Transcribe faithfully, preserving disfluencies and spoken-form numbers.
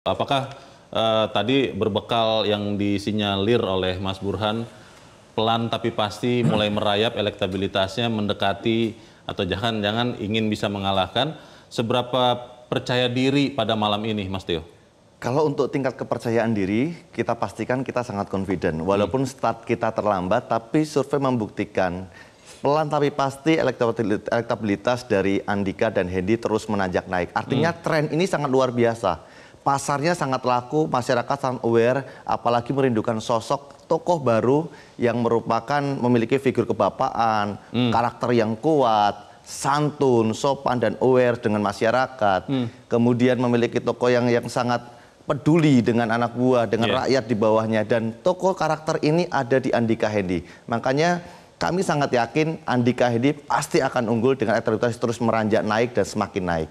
Apakah uh, tadi berbekal yang disinyalir oleh Mas Burhan, pelan tapi pasti mulai merayap elektabilitasnya, mendekati atau jangan-jangan ingin bisa mengalahkan, seberapa percaya diri pada malam ini, Mas Tio? Kalau untuk tingkat kepercayaan diri, kita pastikan kita sangat confident. Walaupun start kita terlambat, tapi survei membuktikan pelan tapi pasti elektabilitas dari Andika dan Hendi terus menanjak naik. Artinya hmm. tren ini sangat luar biasa. Pasarnya sangat laku, masyarakat sangat aware, apalagi merindukan sosok tokoh baru yang merupakan memiliki figur kebapaan, hmm. karakter yang kuat, santun, sopan dan aware dengan masyarakat. Hmm. Kemudian memiliki tokoh yang yang sangat peduli dengan anak buah, dengan yeah. rakyat di bawahnya, dan tokoh karakter ini ada di Andika Hendi. Makanya kami sangat yakin Andika Hendi pasti akan unggul dengan elektabilitas terus meranjak naik dan semakin naik.